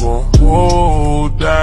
gon' hold down.